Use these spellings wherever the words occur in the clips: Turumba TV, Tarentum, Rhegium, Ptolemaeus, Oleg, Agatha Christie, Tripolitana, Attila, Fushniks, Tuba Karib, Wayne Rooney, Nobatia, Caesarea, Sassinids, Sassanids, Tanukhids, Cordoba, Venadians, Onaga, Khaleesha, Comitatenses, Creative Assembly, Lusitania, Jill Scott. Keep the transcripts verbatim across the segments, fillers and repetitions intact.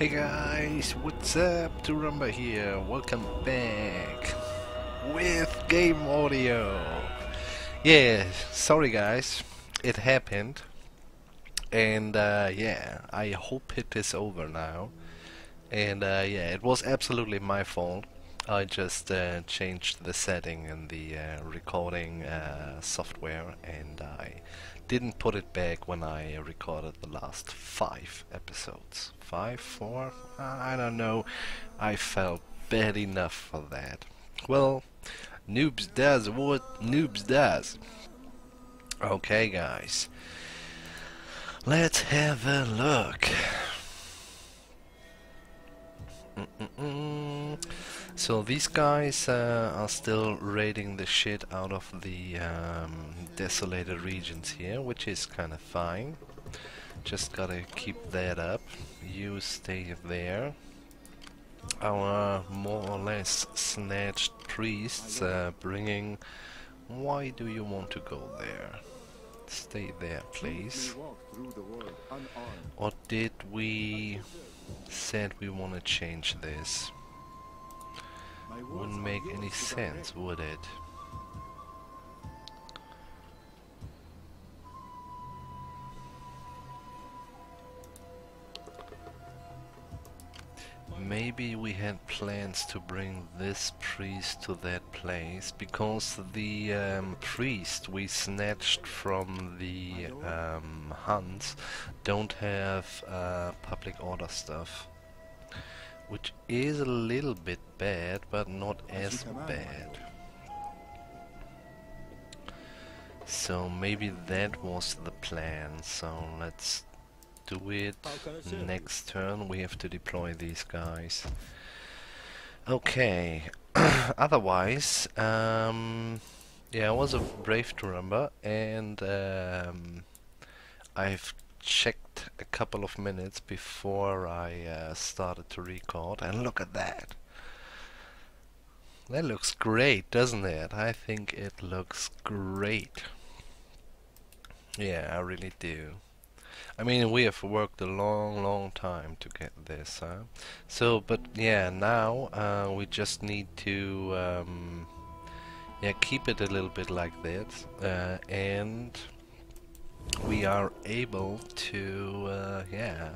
Hey guys, what's up? Turumba here, welcome back with game audio. Yeah, sorry guys, it happened, and uh, yeah, I hope it is over now. And uh, yeah, it was absolutely my fault. I just uh, changed the setting in the uh, recording uh, software, and I didn't put it back when I recorded the last five episodes. Five, four? Uh, I don't know. I felt bad enough for that. Well, noobs does what noobs does. Okay, guys. Let's have a look. Mm-mm-mm. So these guys uh, are still raiding the shit out of the um, desolated regions here, which is kind of fine. Just gotta keep that up. You stay there. Our more or less snatched priests uh, bringing... Why do you want to go there? Stay there, please. Or did we... said we want to change this? Wouldn't make any sense, would it? Maybe we had plans to bring this priest to that place, because the um, priest we snatched from the um, Huns don't have uh, public order stuff. Which is a little bit bad, but not as bad. So maybe that was the plan. So let's do it next turn. We have to deploy these guys. Okay. Otherwise, um, yeah, I was a brave Turumba, and um, I've checked a couple of minutes before I uh, started to record, and look at that! That looks great, doesn't it? I think it looks great. Yeah, I really do. I mean, we have worked a long, long time to get this, huh? So, but yeah, now uh, we just need to um, yeah, keep it a little bit like this, uh, and we are able to, uh, yeah,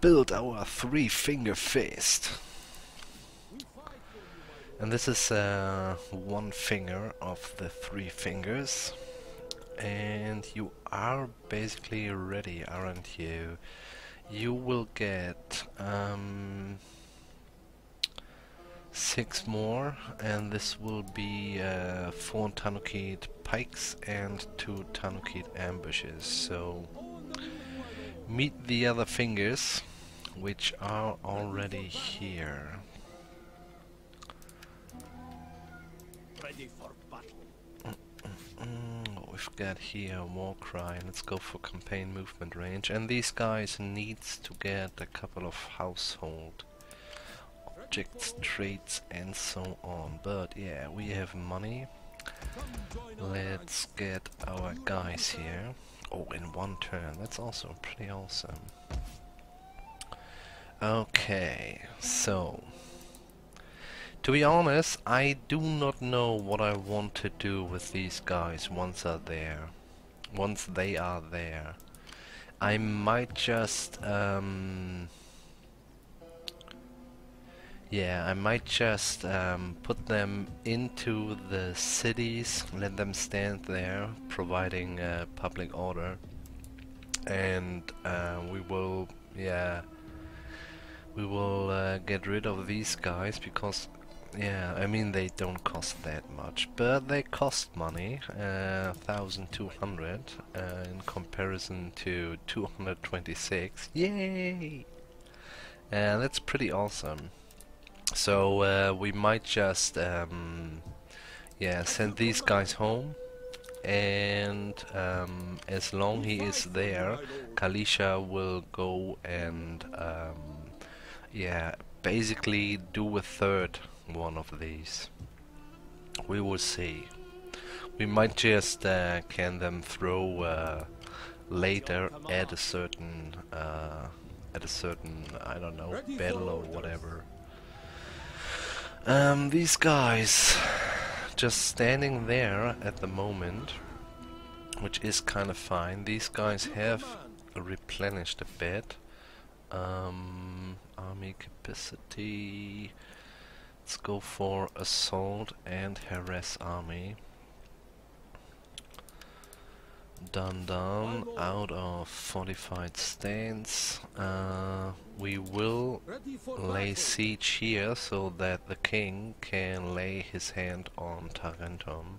build our three-finger fist. And this is uh, one finger of the three fingers. And you are basically ready, aren't you? You will get um, six more, and this will be uh, four Tanukhid pikes and two Tanukhid ambushes. So meet the other fingers, which are already here. Ready for battle. Mm-mm-mm. What we've got here, Warcry. Let's go for campaign movement range. And these guys needs to get a couple of household objects, traits, and so on. But yeah, we have money. Let's get our guys here. Oh, in one turn. That's also pretty awesome. Okay, so... to be honest, I do not know what I want to do with these guys once are there. Once they are there. I might just... Um, Yeah, I might just um, put them into the cities, let them stand there, providing uh, public order, and uh, we will, yeah, we will uh, get rid of these guys because, yeah, I mean they don't cost that much, but they cost money, uh, one thousand two hundred uh, in comparison to two hundred twenty-six. Yay! Uh, that's pretty awesome. So uh, we might just um, yeah, send these guys home, and um, as long he is there, Khaleesha will go and um, yeah, basically do a third one of these. We will see. We might just uh, can them throw uh, later at a certain uh, at a certain, I don't know, battle or whatever. Um, these guys just standing there at the moment, which is kind of fine. These guys have replenished a bit. Um, army capacity. Let's go for assault and harass army. Dun dun, out of fortified stance. Uh, we will lay siege here so that the king can lay his hand on Tarentum.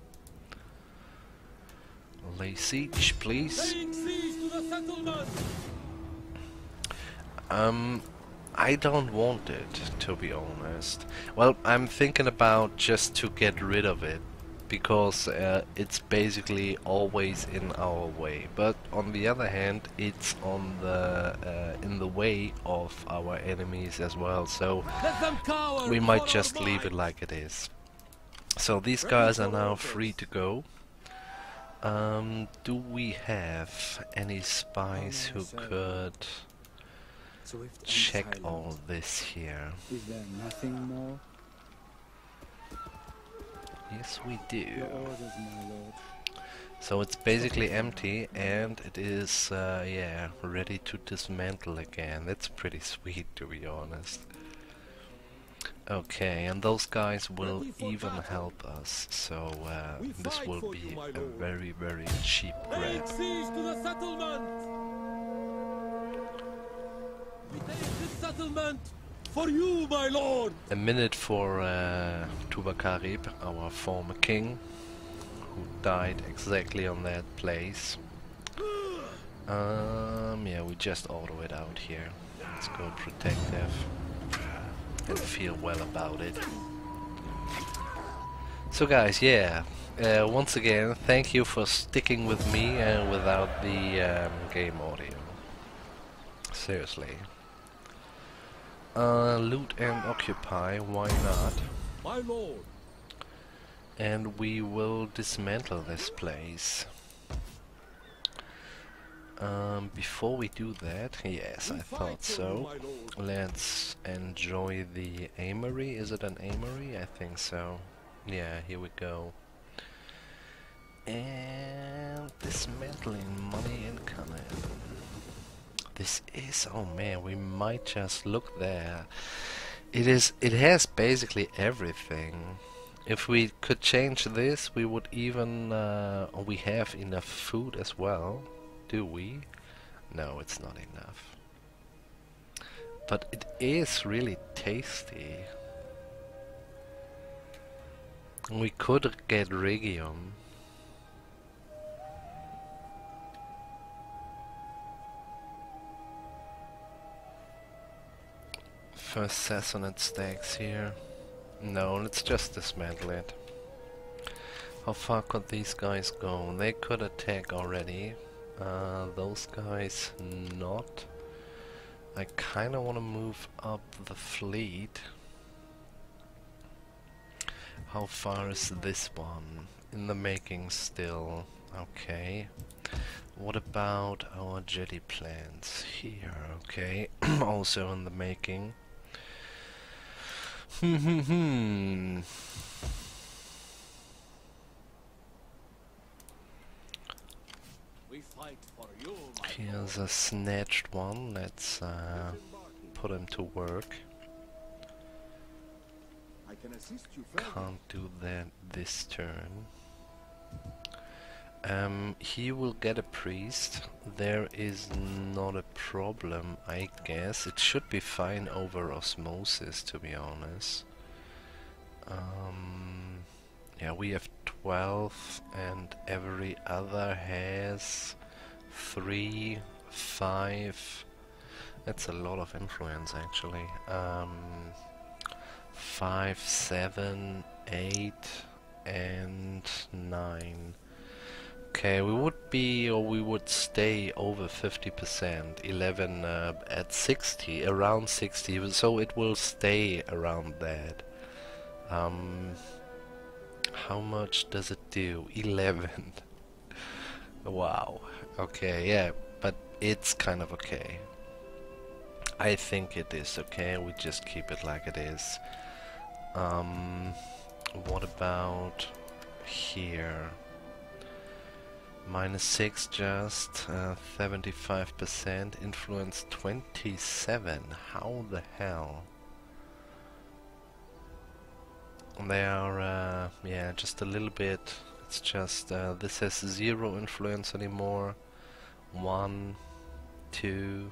Lay siege, please. Um, I don't want it, to be honest. Well, I'm thinking about just to get rid of it, because uh, it's basically always in our way. But on the other hand, it's on the uh, in the way of our enemies as well, so we might just leave it like it is. So these guys are now free to go. Um, do we have any spies who could check all this here? Is there nothing more? Yes, we do. Orders, so it's basically empty, and it is, uh, yeah, ready to dismantle again. That's pretty sweet, to be honest. Okay, and those guys will even help us, so uh, this will be a very, very cheap grab. For you, my lord. A minute for uh, Tuba Karib, our former king, who died exactly on that place. Um, yeah, we just auto it out here. Let's go protective and feel well about it. So, guys, yeah. Uh, once again, thank you for sticking with me and without the um, game audio. Seriously. Uh, loot and occupy, why not? My lord. And we will dismantle this place. Um, before we do that, yes, I thought so. Let's enjoy the amory. Is it an amory? I think so. Yeah, here we go. And dismantling money and cannon. This is, oh man, we might just look there. It is, it has basically everything. If we could change this, we would even, uh, we have enough food as well. Do we? No, it's not enough. But it is really tasty. We could get Rhegium. First Sassanid stacks here. No, let's just dismantle it. How far could these guys go? They could attack already. Uh, those guys not. I kinda wanna move up the fleet. How far is this one? In the making still. Okay. What about our jetty plans here? Okay, also in the making. Hmm hmm hmm. We fight for you, my Here's a snatched one. Let's uh, put him to work. I can assist you further. Can't do that this turn. Um, he will get a priest. There is not a problem, I guess. It should be fine over osmosis, to be honest. Um, yeah, we have twelve, and every other has three, five. That's a lot of influence, actually. Um, five, seven, eight, and nine. Okay, we would be, or we would stay over fifty percent, eleven uh, at sixty, around sixty, so it will stay around that. Um, how much does it do? eleven. Wow. Okay, yeah, but it's kind of okay. I think it is okay. We just keep it like it is. Um, what about here? Minus six, just uh, seventy-five percent influence, twenty-seven. How the hell? They are, uh, yeah, just a little bit. It's just uh, this has zero influence anymore. One, two.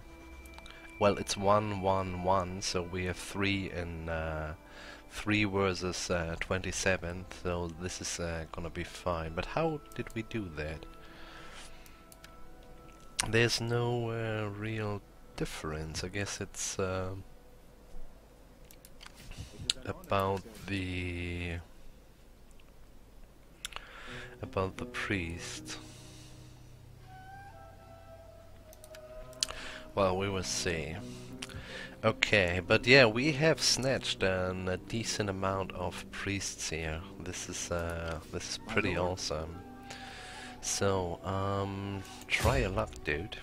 Well, it's one, one, one. So we have three and uh, three versus uh, twenty-seven. So this is uh, gonna be fine. But how did we do that? There's no uh, real difference. I guess it's uh, about the about the priest. Well, we will see. Okay, but yeah, we have snatched an, a decent amount of priests here. This is uh, this is pretty awesome. So, um, try your luck, dude.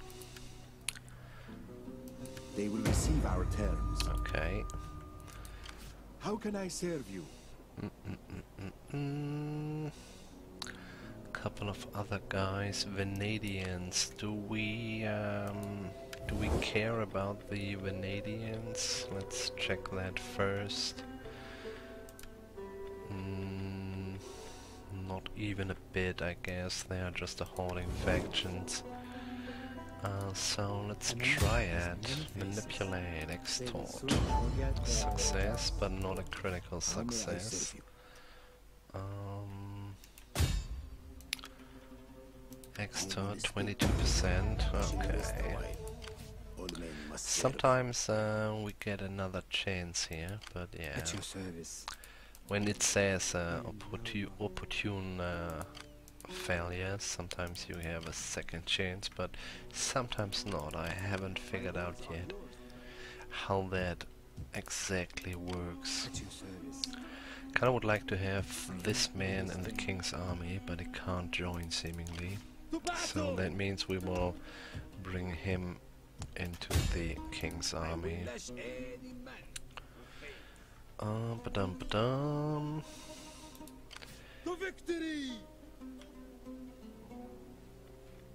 They will receive our terms. Okay. How can I serve you? Mm -mm -mm -mm. Couple of other guys, Venadians. Do we um, do we care about the Venadians? Let's check that first. Mm, not even a bit, I guess. They are just a hoarding factions. Uh, so let's try it. Manipulate, extort. Success, but not a critical success. Um, extort twenty-two percent. Okay. Sometimes uh, we get another chance here, but yeah. When it says uh, opportune, opportune uh, failures, sometimes you have a second chance, but sometimes not. I haven't figured out yet how that exactly works. Kinda would like to have this man in the king's army, but he can't join seemingly. So that means we will bring him into the king's army. Um, ba-dum ba-dum. The victory!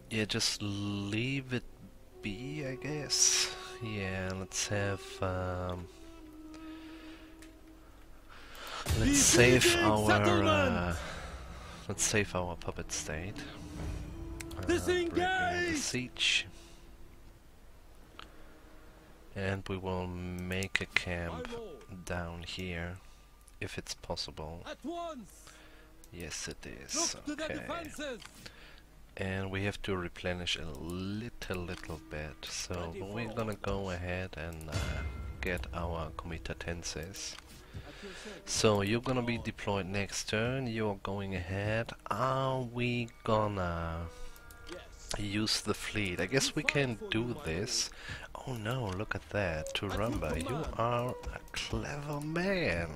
Yeah, just leave it be, I guess. Yeah, let's have um, let's save our uh, let's save our puppet state. Uh, breaking the siege, and we will make a camp down here, if it's possible. Yes, it is. Okay. And we have to replenish a little little bit, so we're gonna go ahead and uh, get our comitatenses. So you're gonna be deployed next turn. You're going ahead. Are we gonna use the fleet? I guess we can do this. Oh no, look at that. Turumba, you are a clever man.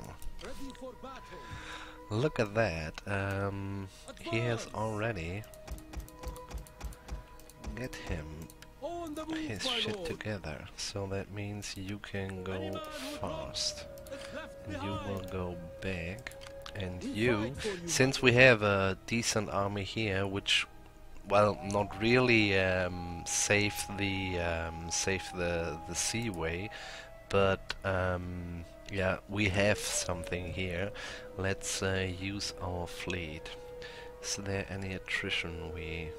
Look at that. Um, he has already get him his shit together, so that means you can go fast and you will go back. And you, since we have a decent army here, which, well, not really um, save the um, save the the seaway, but um, yeah, we have something here. Let's uh, use our fleet. Is there any attrition? We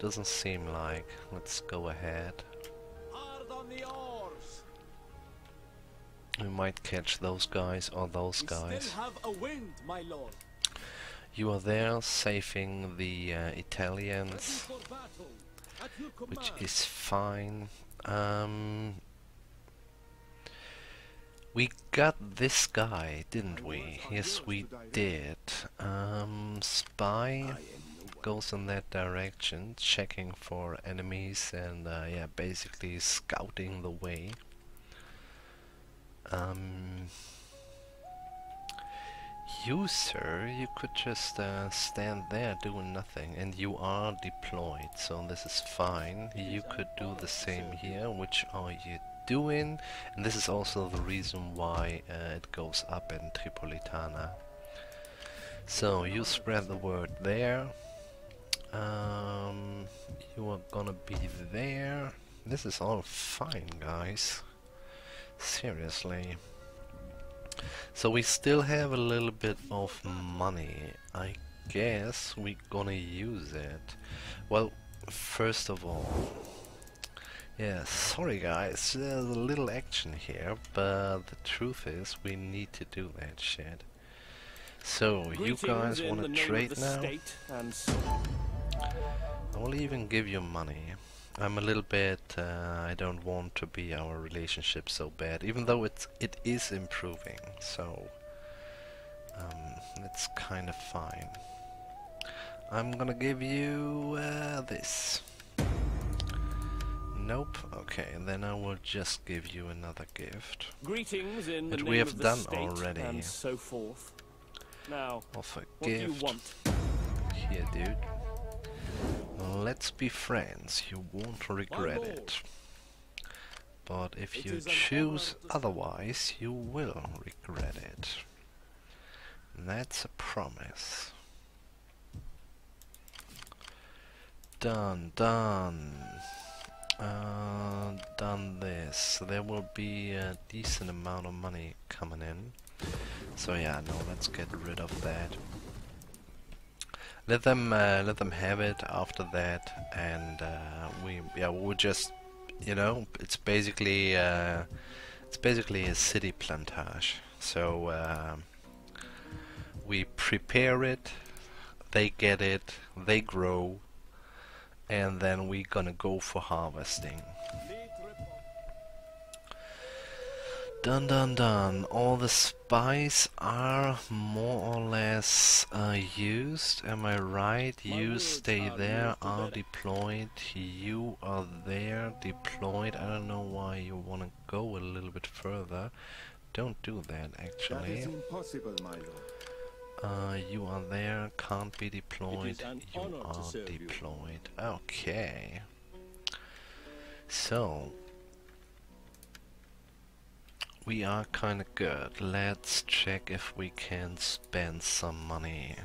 doesn't seem like. Let's go ahead. We might catch those guys or those guys. Still have a wind, my lord. You are there saving the uh, Italians, which is fine. Um, we got this guy, didn't we? Yes, we did. Um, spy goes in that direction, checking for enemies and uh, yeah, basically scouting the way. Um, you, sir, you could just uh, stand there doing nothing, and you are deployed, so this is fine. You could do the same here, which are you doing? And this is also the reason why uh, it goes up in Tripolitana. So, you spread the word there. Um, you are gonna be there. This is all fine, guys. Seriously. So we still have a little bit of money. I guess we're gonna use it. Well, first of all, yeah, sorry guys, there's a little action here, but the truth is we need to do that shit. So, Greetings you guys wanna trade now? And so I will even give you money. I'm a little bit, uh, I don't want to be our relationship so bad, even though it's, it is improving, so um, it's kind of fine. I'm gonna give you uh, this. Nope, okay, and then I will just give you another gift. Greetings in the name we have of the done state already. And so forth. Now, offer what gift. Do you want? Here, dude. Let's be friends, you won't regret it. But if you choose otherwise, you will regret it. That's a promise. Done, done. Uh, done this. There will be a decent amount of money coming in. So yeah, no, let's get rid of that. Let them uh, let them have it after that, and uh, we yeah we'll just, you know, it's basically uh, it's basically a city plantage. So uh, we prepare it, they get it, they grow, and then we're gonna go for harvesting. Dun dun dun, all the spies are more or less uh, used, am I right? You stay there, are deployed, you are there, deployed. I don't know why you want to go a little bit further. Don't do that, actually. That is impossible, my lord. Uh, you are there, can't be deployed, you are deployed. You. Okay. So we are kinda good. Let's check if we can spend some money.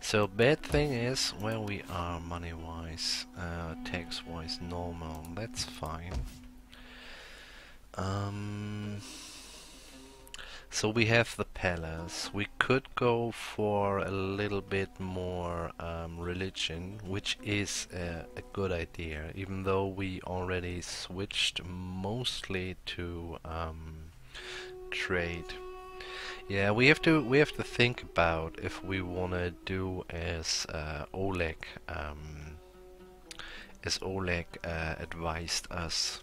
So bad thing is where we are money wise, uh, tax wise normal, that's fine. Um, so we have the palace. We could go for a little bit more um, religion, which is a, a good idea, even though we already switched mostly to um, trade. Yeah, we have to we have to think about if we wanna do as uh, Oleg um, as Oleg uh, advised us.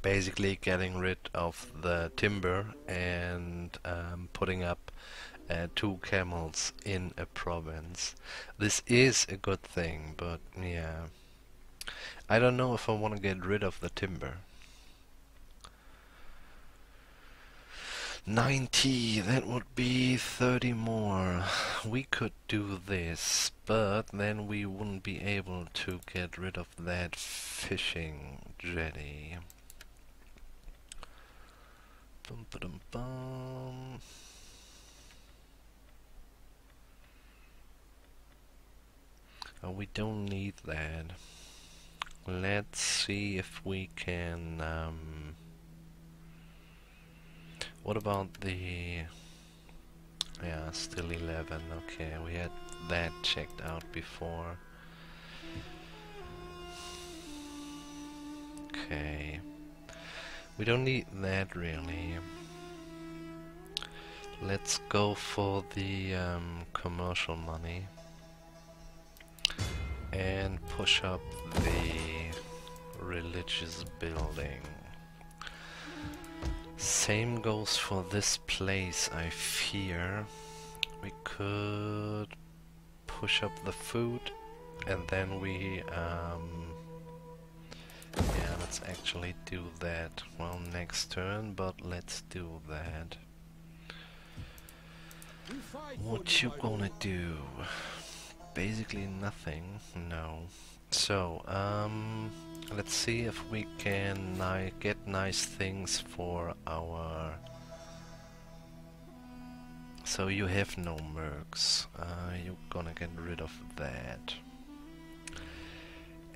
Basically getting rid of the timber and um, putting up uh, two camels in a province. This is a good thing, but yeah, I don't know if I want to get rid of the timber. ninety, that would be thirty more. We could do this, but then we wouldn't be able to get rid of that fishing jetty. Bum, ba-dum, bum. Oh, we don't need that. Let's see if we can. Um, what about the? Yeah, still eleven. Okay, we had that checked out before. Okay. We don't need that really. Let's go for the um, commercial money and push up the religious building. Same goes for this place, I fear. We could push up the food and then we um, yeah, let's actually do that. Well, next turn, but let's do that. What you gonna do? Basically nothing, no. So, um, let's see if we can ni get nice things for our... So you have no mercs, uh, you're gonna get rid of that.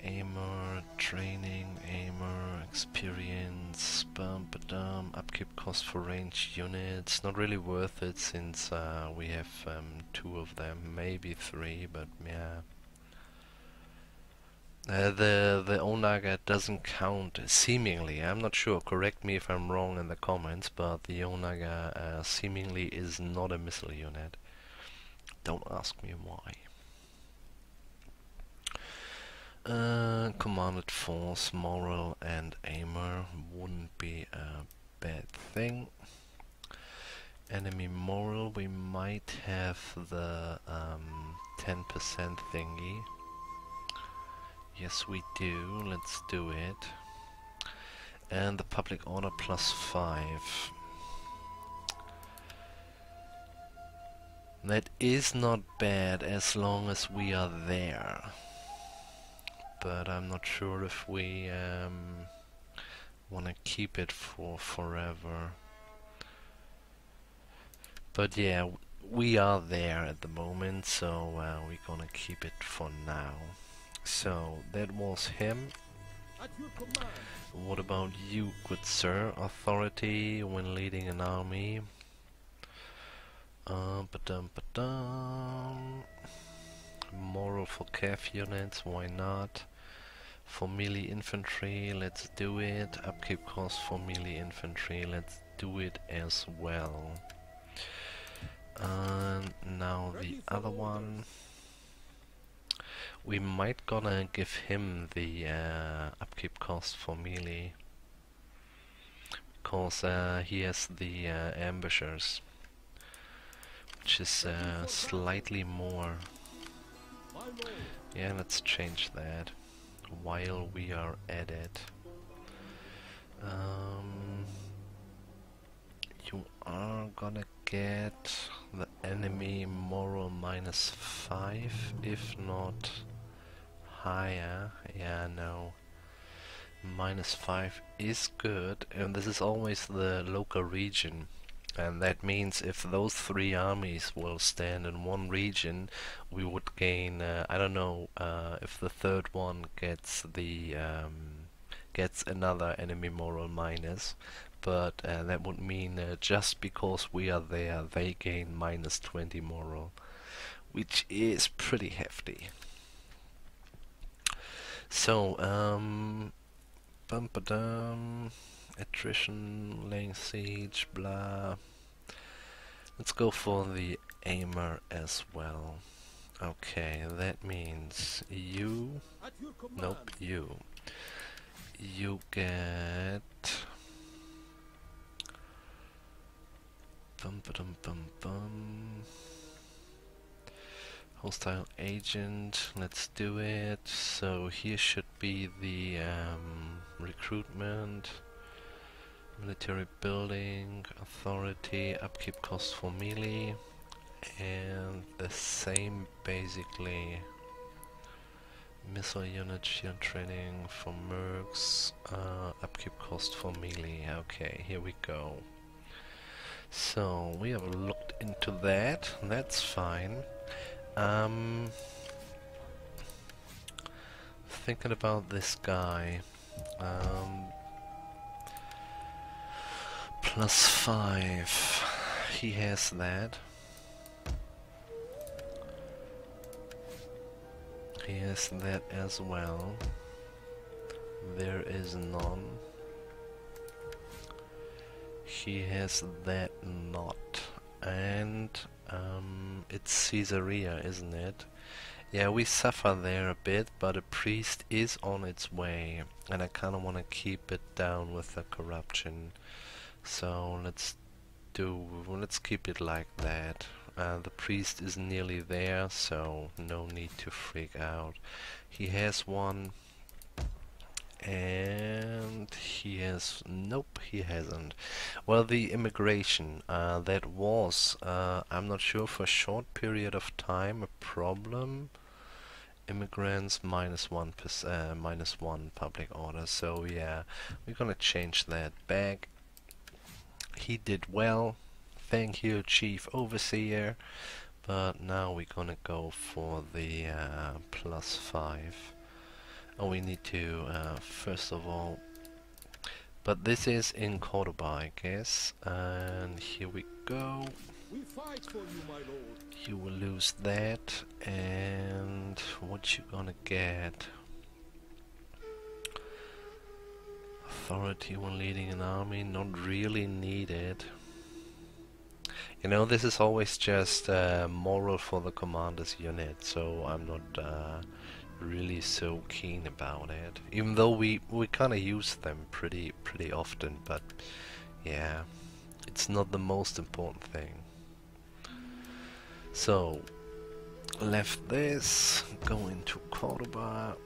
Armor, training, armor, experience, bump a dump, upkeep cost for range units. Not really worth it since uh, we have um, two of them, maybe three, but yeah. Uh, the the Onaga doesn't count, seemingly. I'm not sure, correct me if I'm wrong in the comments, but the Onaga uh, seemingly is not a missile unit. Don't ask me why. Uh, commanded force, moral and armor wouldn't be a bad thing. Enemy moral, we might have the um, ten percent thingy. Yes we do, let's do it. And the public order plus five. That is not bad as long as we are there. But I'm not sure if we um, want to keep it for forever. But yeah, we are there at the moment, so uh, we're gonna keep it for now. So, that was him. What about you, good sir? Authority when leading an army. Uh, ba-dum, ba-dum. Moral for cav units, why not? For melee infantry, let's do it. Upkeep cost for melee infantry, let's do it as well. And now the other one. We might gonna give him the uh, upkeep cost for melee. Because uh, he has the uh, ambushers. Which is uh, slightly more. Yeah, let's change that while we are at it. Um, you are gonna get the enemy moral minus five, if not higher. Yeah, no. Minus five is good, and this is always the local region. And that means if those three armies will stand in one region, we would gain, uh, I don't know, uh, if the third one gets the um, gets another enemy moral minus, but uh, that would mean uh, just because we are there, they gain minus twenty moral, which is pretty hefty. So, um, bum-ba-dum. Attrition, laying siege, blah. Let's go for the armor as well. Okay, that means you. Nope, you. You get. Bum bum bum bum. Hostile agent. Let's do it. So here should be the um, recruitment. Military building, authority, upkeep cost for melee, and the same basically. Missile unit, shield training for mercs, uh, upkeep cost for melee. Okay, here we go. So, we have looked into that, that's fine. Um, thinking about this guy. Um, Plus five. He has that. He has that as well. There is none. He has that not. And um, it's Caesarea, isn't it? Yeah, we suffer there a bit, but a priest is on its way. And I kinda wanna keep it down with the corruption. So let's do. Let's keep it like that. Uh, the priest is nearly there, so no need to freak out. He has one, and he has, nope, he hasn't. Well, the immigration, uh, that was, uh, I'm not sure, for a short period of time a problem. Immigrants minus one percent, uh, minus one public order. So yeah, we're gonna change that back. He did well, thank you, Chief Overseer. But now we're gonna go for the uh, plus five. Oh, we need to uh, first of all. But this is in Cordoba, I guess. And here we go. We fight for you, my lord. You will lose that, and what you gonna get? Authority when leading an army, not really needed. You know, this is always just uh, moral for the commander's unit, so I'm not uh, really so keen about it. Even though we we kind of use them pretty pretty often, but yeah, it's not the most important thing. So, left this, going to Cordoba,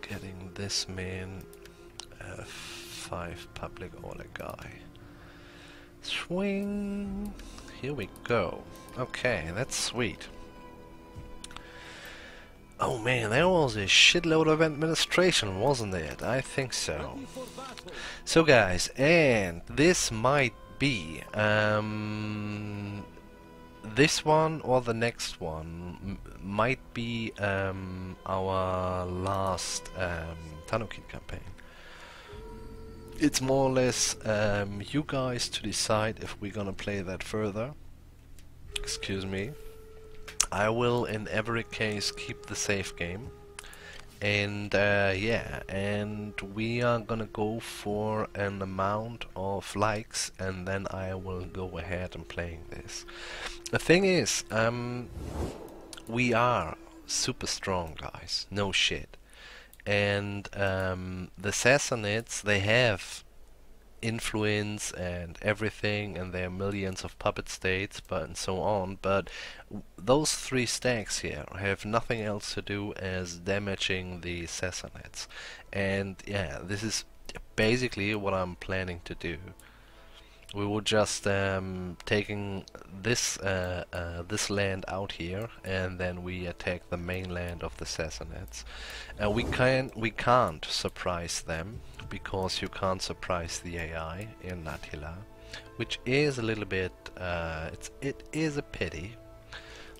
getting this man, a five public order guy. Swing! Here we go. Okay, that's sweet. Oh man, there was a shitload of administration, wasn't it? I think so. So guys, and this might be... Um, this one or the next one m might be um, our last um, Tanukhid campaign. It's more or less um, you guys to decide if we're gonna play that further. Excuse me. I will in every case keep the safe game. And uh, yeah, and we are gonna go for an amount of likes, and then I will go ahead and playing this. The thing is, um, we are super strong, guys, no shit. And um, the Sassanids, they have influence and everything, and there are millions of puppet states, but and so on, but w those three stacks here have nothing else to do as damaging the Sassanids. And yeah, this is basically what I'm planning to do. We will just um, taking this uh, uh, this land out here, and then we attack the mainland of the Sassanids. Uh, we can we can't surprise them, because you can't surprise the A I in Attila, which is a little bit uh, it's it is a pity.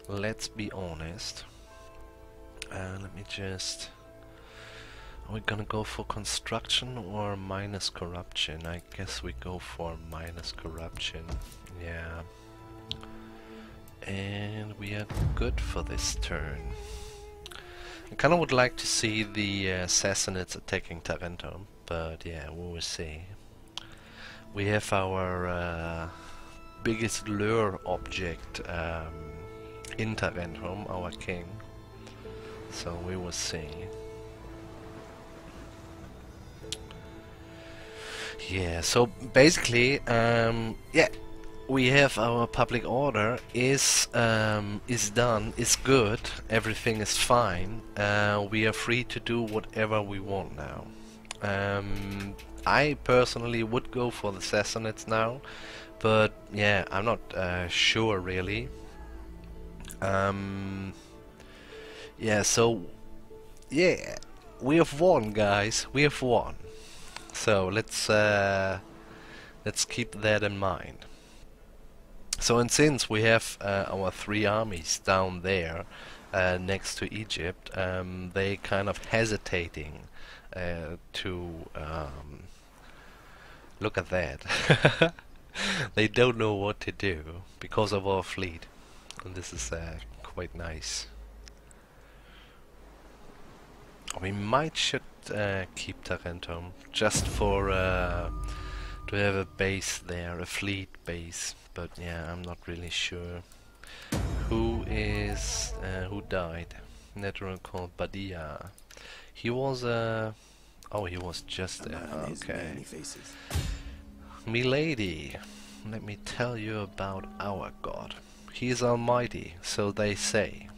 Let's be honest. Uh, let me just. Are we gonna go for construction or minus corruption? I guess we go for minus corruption, yeah. And we are good for this turn. I kinda would like to see the uh, Sassanids attacking Tarentum, but yeah, we will see. We have our uh, biggest lure object um, in Tarentum, our king. So we will see. Yeah, so basically, um, yeah, we have our public order is um, is done, is good, everything is fine. Uh, we are free to do whatever we want now. Um, I personally would go for the Sassanids now, but yeah, I'm not uh, sure really. Um, yeah, so yeah, we have won, guys. We have won. So let's uh, let's keep that in mind. So, and since we have uh, our three armies down there uh, next to Egypt, um, they kind of hesitating uh, to um, look at that. They don't know what to do because of our fleet, and this is uh, quite nice. We might should uh, keep Tarentum just for uh, to have a base there, a fleet base. But yeah, I'm not really sure who is uh, who died. Natural called Badia. He was a uh, oh, he was just there. Uh, okay, milady. Let me tell you about our God. He is almighty, so they say.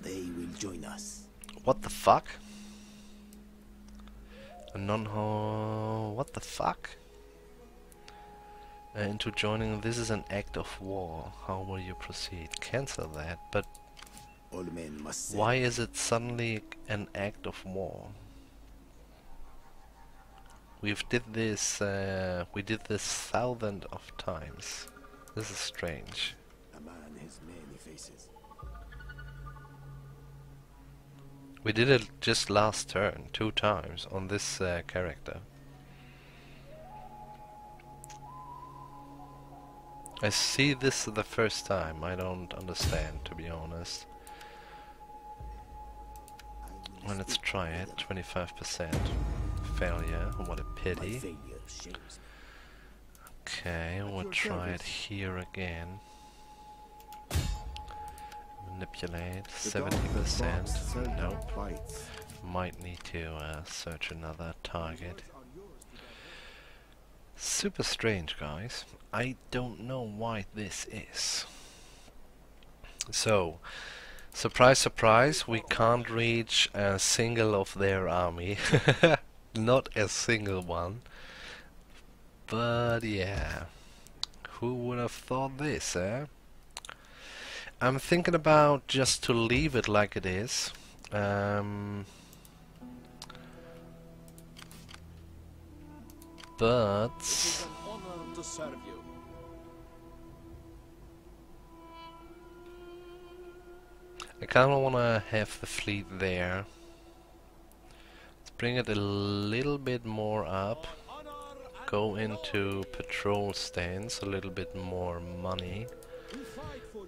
They will join us. What the fuck? the non-ho... what the fuck? Uh, into joining, this is an act of war. How will you proceed? Cancel that, but... All men must why is it suddenly an act of war? We've did this, uh, we did this thousands of times. This is strange. A man has many faces. We did it just last turn, two times, on this uh, character. I see this the first time, I don't understand, to be honest. Well, let's try it, twenty-five percent. Failure, what a pity. Okay, we'll try it here again. Manipulate, seventy percent, nope. Might need to uh, search another target. Super strange, guys. I don't know why this is. So, surprise, surprise, we can't reach a single of their army. Not a single one. But yeah, who would have thought this, eh? I'm thinking about just to leave it like it is. Um, but it is an honor to serve you. I kind of want to have the fleet there. Let's bring it a little bit more up. Go into patrol stance, a little bit more money.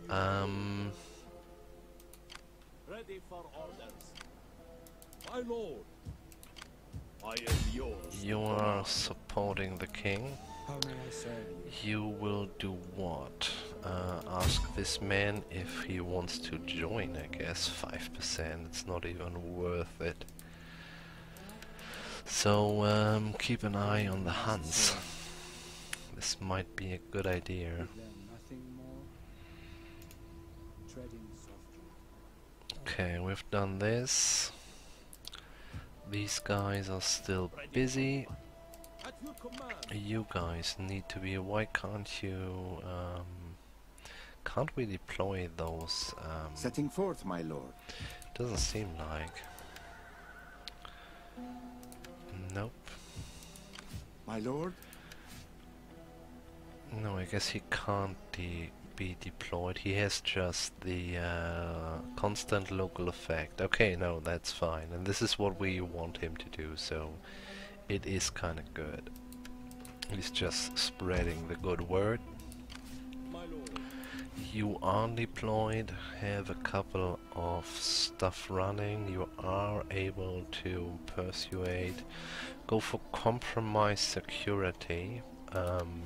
Um, Ready for orders. My lord. I am yours. You are supporting the king. How may I serve you? You will do what? Uh, ask this man if he wants to join, I guess. five percent, it's not even worth it. So um, keep an eye on the Huns. This might be a good idea. Okay, we've done this. These guys are still busy. You guys need to be... Why can't you... Um, can't we deploy those... Um, Setting forth, my lord. Doesn't seem like... Nope. My lord? No, I guess he can't de be deployed. He has just the uh, constant local effect. Okay, no, that's fine. And this is what we want him to do, so it is kind of good. He's just spreading the good word. My lord. You are deployed, have a couple of stuff running, you are able to persuade, go for compromise security, um,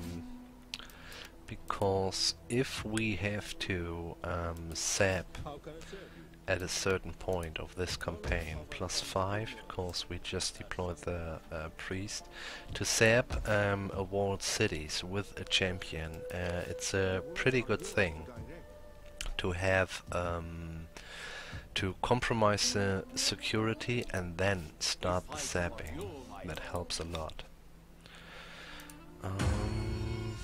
because if we have to um, sap at a certain point of this campaign, plus five, because we just deployed the uh, priest, to sap um, award cities with a champion. Uh, it's a pretty good thing to have um, to compromise uh, security and then start the sapping. That helps a lot. Um,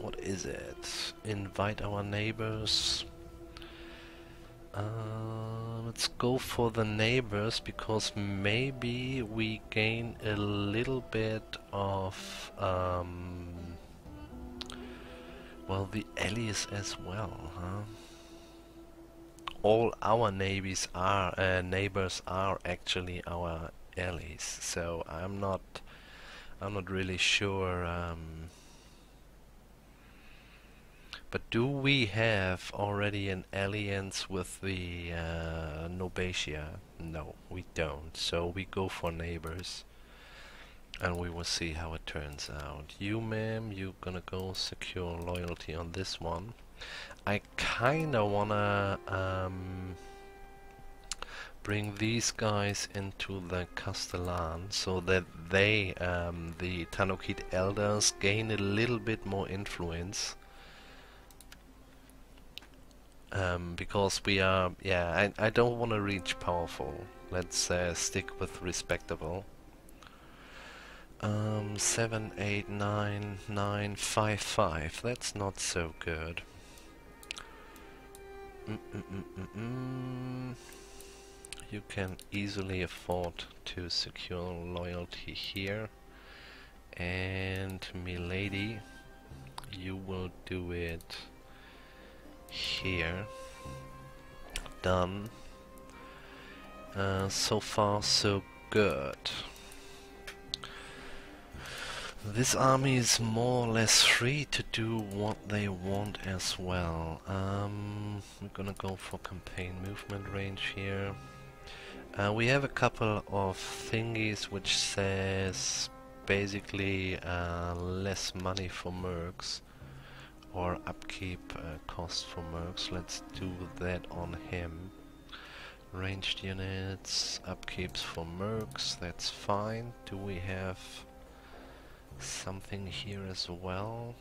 what is it? Invite our neighbors. Uh, let's go for the neighbors, because maybe we gain a little bit of, um, well, the allies as well, huh? All our navies are, uh, neighbors are actually our allies, so I'm not, I'm not really sure, um, but do we have already an alliance with the uh, Nobatia? No, we don't. So we go for neighbors. And we will see how it turns out. You, ma'am, you're gonna go secure loyalty on this one. I kinda wanna um, bring these guys into the Castellan, so that they, um, the Tanukhid elders, gain a little bit more influence. Um, because we are, yeah, I, I don't want to reach powerful. Let's uh, stick with respectable. Um, seven, eight, nine, nine, five, five. That's not so good. Mm -mm -mm -mm -mm. You can easily afford to secure loyalty here. And milady, you will do it here. Done. Uh, so far so good. This army is more or less free to do what they want as well. Um, I'm gonna go for campaign movement range here. Uh, we have a couple of thingies which says basically uh, less money for mercs or upkeep uh, cost for mercs. Let's do that on him. Ranged units, upkeeps for mercs, that's fine. Do we have something here as well?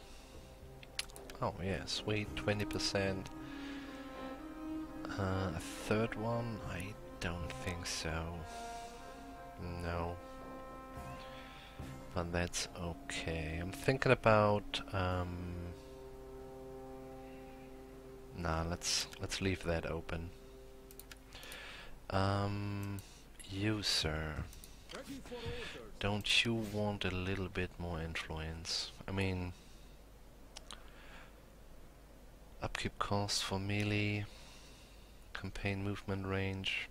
Oh yes, wait, twenty percent. Uh, a third one? I don't think so. No. But that's okay. I'm thinking about... Um, nah, let's, let's leave that open. Um, you, sir. Don't you want a little bit more influence? I mean... Upkeep cost for melee. Campaign movement range.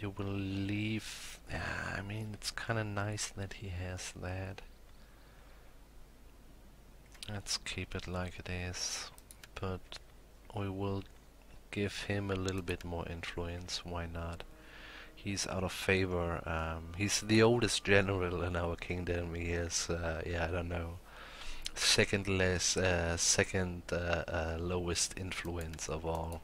You will leave... Ah, I mean, it's kinda nice that he has that. Let's keep it like it is. But we will give him a little bit more influence, why not? He's out of favor. Um, he's the oldest general in our kingdom. He is, uh, yeah, I don't know, second less, uh, second uh, uh, lowest influence of all.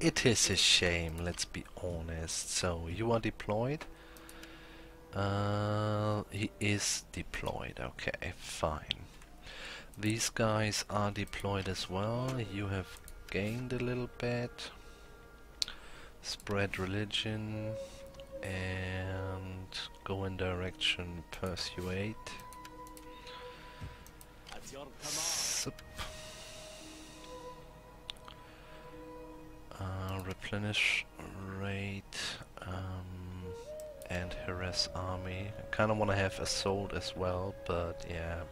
It is a shame, let's be honest. So you are deployed. Uh, he is deployed. Okay, fine. These guys are deployed as well. You have gained a little bit. Spread religion and go in direction persuade. Sup. Uh, replenish raid um, and harass army. I kind of want to have assault as well, but yeah,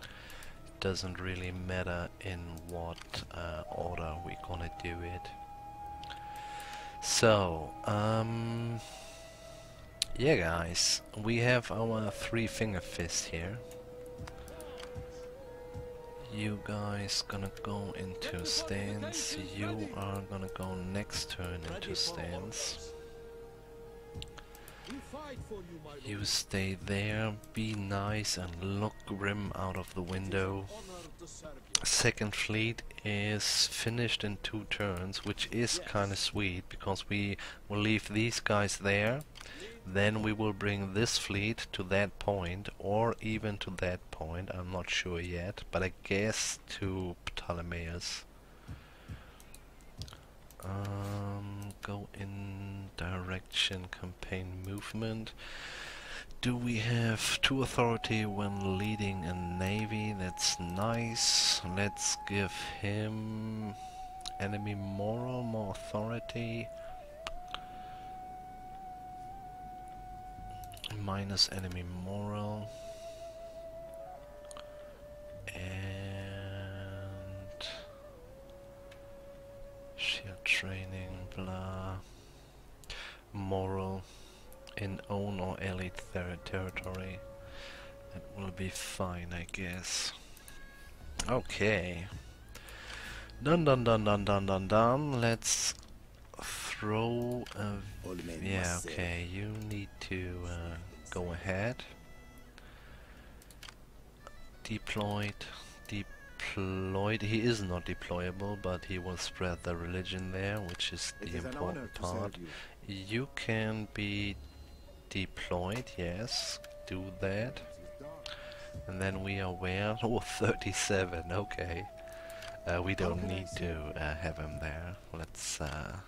it doesn't really matter in what uh, order we're gonna do it. So, um, yeah guys, we have our three finger fist here. You guys gonna go into stance, you are gonna go next turn into stance. You stay there, be nice and look grim out of the window. Second fleet is finished in two turns, which is kind of sweet, because we will leave these guys there, then we will bring this fleet to that point, or even to that point, I'm not sure yet, but I guess to Ptolemaeus. Um, go in direction campaign movement. Do we have two authority when leading a navy? That's nice. Let's give him enemy moral, more authority. Minus enemy moral. And shield training, blah. Moral. In own or allied ter territory. That will be fine, I guess. Okay. Dun dun dun dun dun dun dun. Let's throw a... Yeah, okay, you need to uh, go ahead. Deployed. Deployed. He is not deployable, but he will spread the religion there, which is the is important part. You. you can be... deployed, yes, do that. And then we are where? Oh, thirty-seven, okay. Uh, we don't need to uh, have him there. Let's, uh...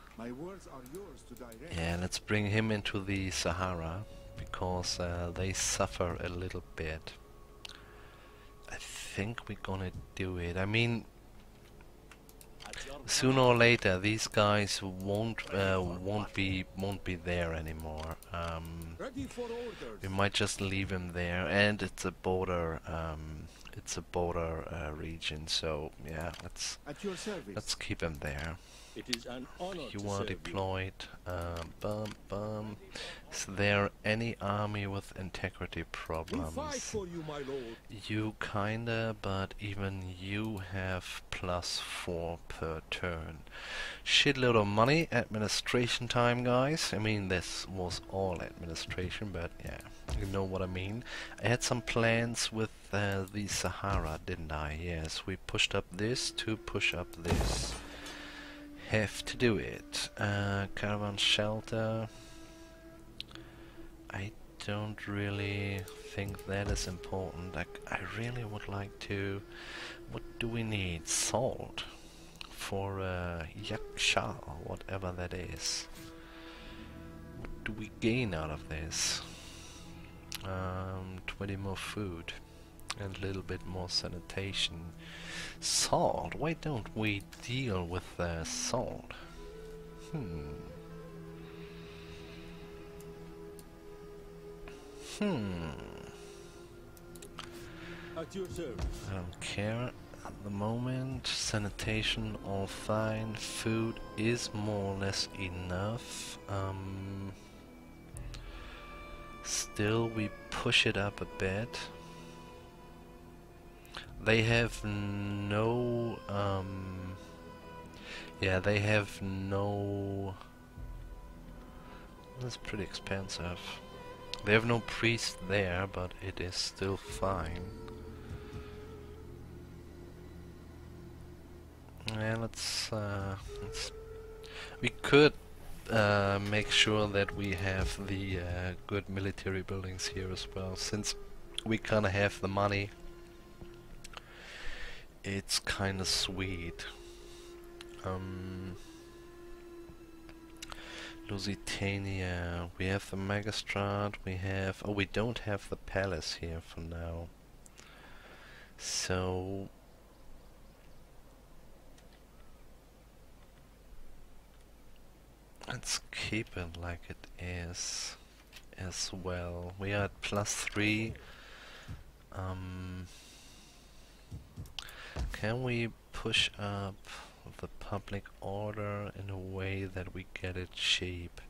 yeah, let's bring him into the Sahara. because uh, they suffer a little bit. I think we're gonna do it. I mean, sooner or later these guys won't uh, won't be won't be there anymore. Um, we might just leave him there, and it's a border um, it's a border uh, region, so yeah, let's let's keep him there. It is an honor you are deployed. You. Uh, bum, bum. Is there any army with integrity problems? We fight for you, my lord. You kinda, but even you have plus four per turn. Shitload of money, administration time, guys. I mean, this was all administration, but yeah, you know what I mean. I had some plans with uh, the Sahara, didn't I? Yes, we pushed up this to push up this. Have to do it. Uh, caravan shelter. I don't really think that is important. I, I really would like to. What do we need? Salt for uh, yaksha or whatever that is. What do we gain out of this? Um, twenty more food and a little bit more sanitation. Salt? Why don't we deal with uh, salt? Hmm. Hmm. At your service. I don't care at the moment. Sanitation, all fine. Food is more or less enough. Um, still, we push it up a bit. They have no, um, yeah, they have no, that's pretty expensive. They have no priest there, but it is still fine. Yeah, let's, uh, let's, we could uh, make sure that we have the uh, good military buildings here as well, since we kinda have the money. It's kind of sweet. Um, Lusitania. We have the Magistrat. We have... Oh, we don't have the palace here for now. So... let's keep it like it is as well. We are at plus three. Um... Can we push up the public order in a way that we get it cheap?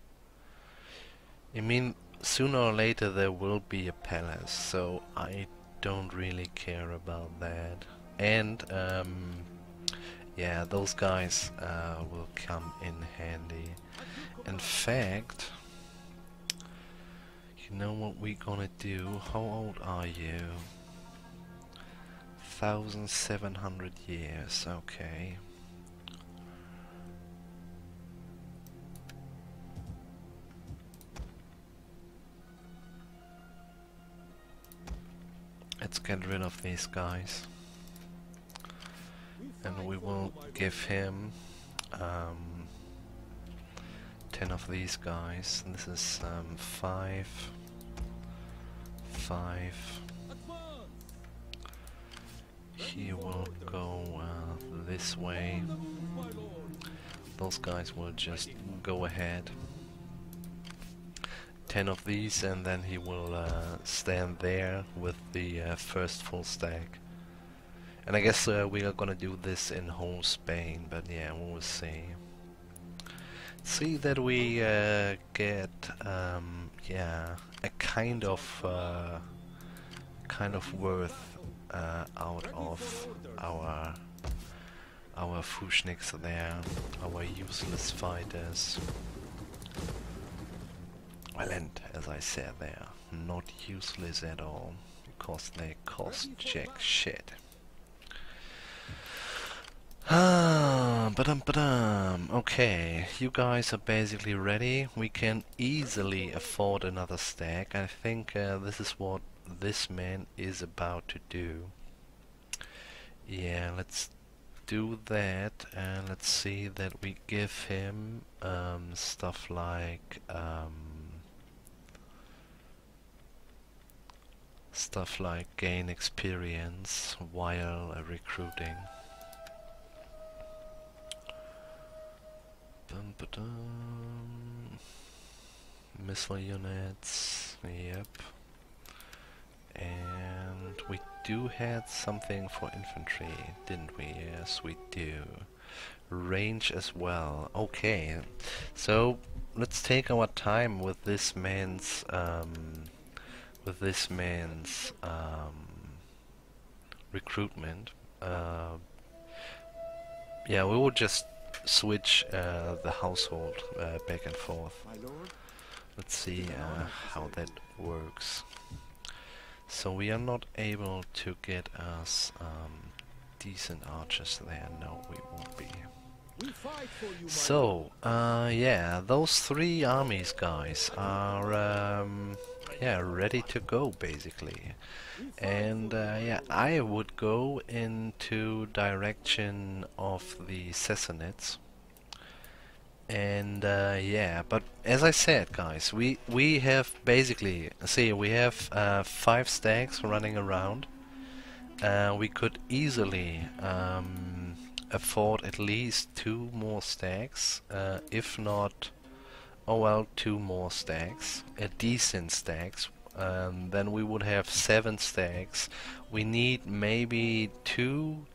I mean, sooner or later there will be a palace, so I don't really care about that. And, um, yeah, those guys uh, will come in handy. In fact, you know what we're gonna do? How old are you? one thousand seven hundred years, okay. Let's get rid of these guys. And we will give him um, ten of these guys. And this is um, five, five. He will go uh, this way. Those guys will just go ahead. Ten of these, and then he will uh, stand there with the uh, first full stack. And I guess uh, we are gonna do this in whole Spain, but yeah, we will see. See that we uh, get um, yeah, a kind of uh, kind of worth. Uh, out of our our Fushniks there, our useless fighters. Well, and as I said there, not useless at all, because they cost jack shit. Ah, badum badum. Okay, you guys are basically ready. We can easily afford another stack. I think uh, this is what this man is about to do. Yeah, let's do that, and let's see that we give him um, stuff like um, Stuff like gain experience while uh, recruiting. Dun, ba, dun. Missile units, yep. And we do had something for infantry, didn't we? Yes, we do. Range as well. Okay, so let's take our time with this man's um, with this man's um, recruitment. Uh, yeah, we will just switch uh, the household uh, back and forth. Let's see uh, how that works. So we are not able to get us um, decent archers there. No, we won't be. So, uh, yeah, those three armies, guys, are um, yeah ready to go basically, and uh, yeah, I would go into direction of the Sassanids, and uh, yeah, but as I said, guys, we we have basically see we have uh, five stacks running around. Uh, we could easily. Um, afford at least two more stacks, uh, if not, oh well, two more stacks, a decent stacks, um, then we would have seven stacks. We need maybe two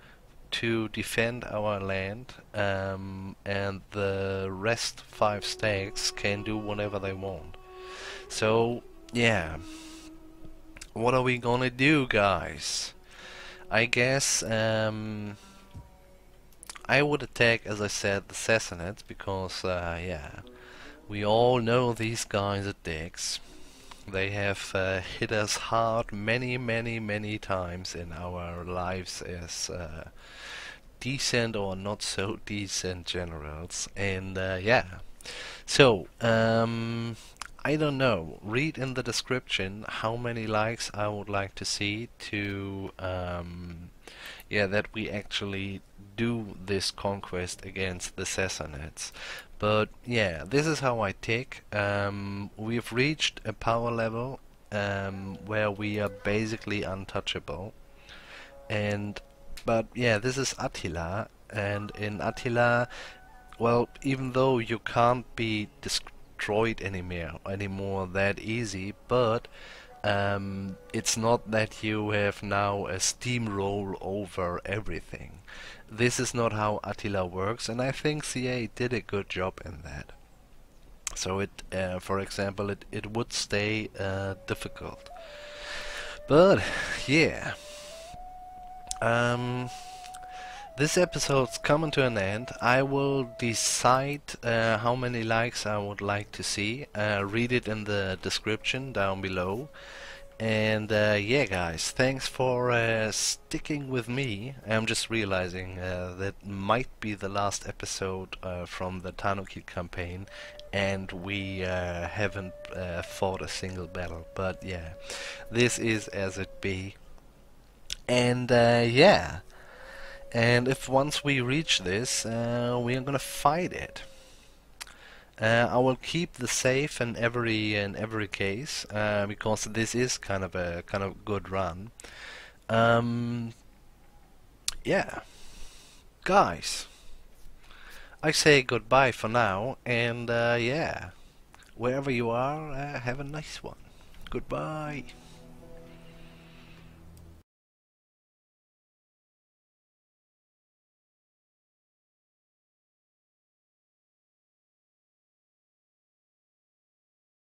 to defend our land, um, and the rest five stacks can do whatever they want. So yeah, what are we gonna do, guys? I guess um, I would attack, as I said, the Sassanids, because, uh, yeah, we all know these guys are dicks. They have uh, hit us hard many, many, many times in our lives as uh, decent or not so decent generals. And, uh, yeah, so, um, I don't know. Read in the description how many likes I would like to see to, um, yeah, that we actually do this conquest against the Sassanids. But yeah, this is how I tick. Um, we've reached a power level um, where we are basically untouchable. And but yeah, this is Attila, and in Attila, well, even though you can't be destroyed anymore anymore that easy, but um, it's not that you have now a steamroll over everything. This is not how Attila works, and I think C A did a good job in that. So it, uh, for example, it, it would stay uh, difficult. But yeah, um, this episode's coming to an end. I will decide uh, how many likes I would like to see. Uh, read it in the description down below. And uh, yeah, guys, thanks for uh, sticking with me. I'm just realizing uh, that might be the last episode uh, from the Tanukhid campaign, and we uh, haven't uh, fought a single battle. But yeah, this is as it be. And uh, yeah, and if once we reach this, uh, we are gonna fight it. Uh, I will keep the save in every in every case, uh, because this is kind of a kind of good run. Um, yeah, guys, I say goodbye for now, and uh, yeah, wherever you are, uh, have a nice one. Goodbye.